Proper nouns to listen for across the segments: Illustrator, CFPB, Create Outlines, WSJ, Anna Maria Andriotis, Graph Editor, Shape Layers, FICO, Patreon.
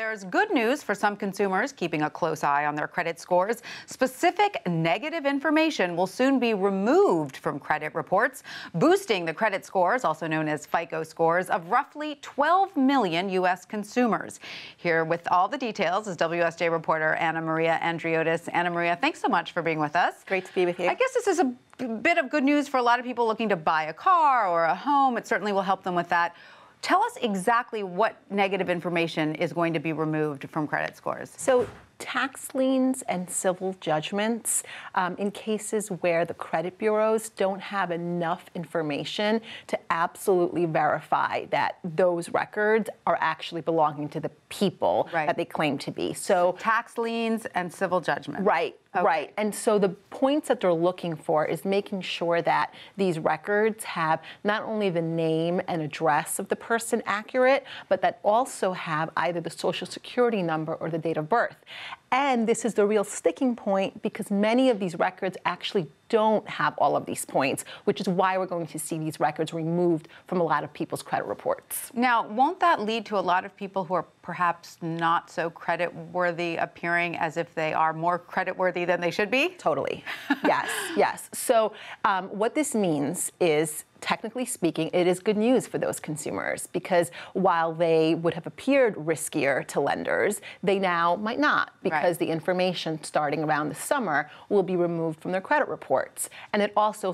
there's good news for some consumers keeping a close eye on their credit scores. Specific negative information will soon be removed from credit reports, boosting the credit scores, also known as FICO scores, of roughly 12 million U.S. consumers. Here with all the details is WSJ reporter Anna Maria Andriotis. Anna Maria, thanks so much for being with us. Great to be with you. I guess this is a bit of good news for a lot of people looking to buy a car or a home. It certainly will help them with that. Tell us exactly what negative information is going to be removed from credit scores. So tax liens and civil judgments in cases where the credit bureaus don't have enough information to absolutely verify that those records are actually belonging to the people that they claim to be. So tax liens and civil judgments. Right. Okay. Right. And so the points that they're looking for is making sure that these records have not only the name and address of the person accurate, but that also have either the social security number or the date of birth. And this is the real sticking point because many of these records actually don't have all of these points, which is why we're going to see these records removed from a lot of people's credit reports. Now, won't that lead to a lot of people who are perhaps not so creditworthy appearing as if they are more creditworthy than they should be? Totally. Yes, yes. So what this means is, technically speaking, it is good news for those consumers because while they would have appeared riskier to lenders, they now might not because the information starting around the summer will be removed from their credit reports. And it also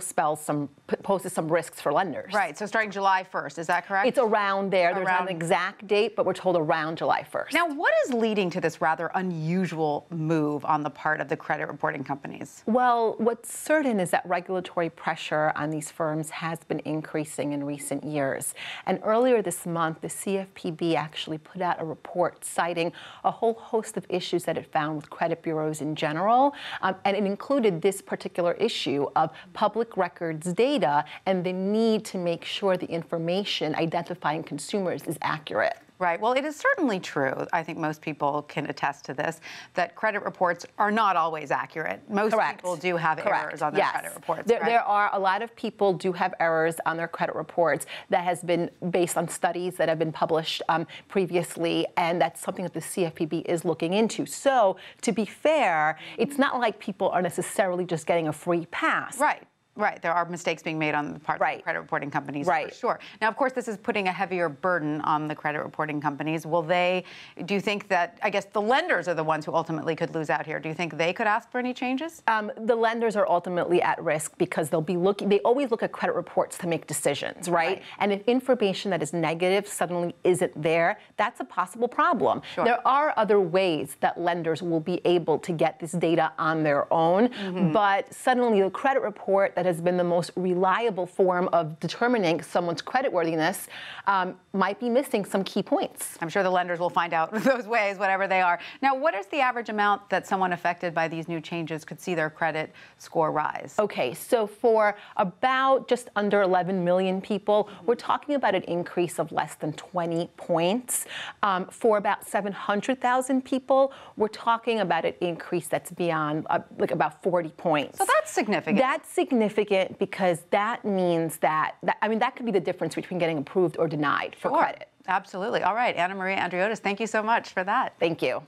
poses some risks for lenders. Right, so starting July 1st, is that correct? It's around there. There's not an exact date, but we're told around July 1st. Now, what is leading to this rather unusual move on the part of the credit reporting companies? Well, what's certain is that regulatory pressure on these firms has been increasing in recent years. And earlier this month, the CFPB actually put out a report citing a whole host of issues that it found with credit bureaus in general. And it included this particular issue of public records data and the need to make sure the information identifying consumers is accurate. Right. Well, it is certainly true, I think most people can attest to this, that credit reports are not always accurate. Most people do have errors on their credit reports. There are a lot of people do have errors on their credit reports that has been based on studies that have been published previously, and that's something that the CFPB is looking into. So, to be fair, it's not like people are necessarily just getting a free pass. Right. Right, there are mistakes being made on the part of the credit reporting companies for sure. Now, of course, this is putting a heavier burden on the credit reporting companies. Will they, do you think that, I guess the lenders are the ones who ultimately could lose out here. Do you think they could ask for any changes? The lenders are ultimately at risk because they'll be looking, they always look at credit reports to make decisions, right? And if information that is negative suddenly isn't there, that's a possible problem. Sure. There are other ways that lenders will be able to get this data on their own, but suddenly the credit report that has been the most reliable form of determining someone's creditworthiness might be missing some key points. I'm sure the lenders will find out those ways, whatever they are. Now, what is the average amount that someone affected by these new changes could see their credit score rise? Okay, so for about just under 11 million people, we're talking about an increase of less than 20 points. For about 700,000 people, we're talking about an increase that's beyond like about 40 points. So that's significant. That's significant. Because that means that, that could be the difference between getting approved or denied for credit. Absolutely. All right. Anna Maria Andriotis, thank you so much for that. Thank you.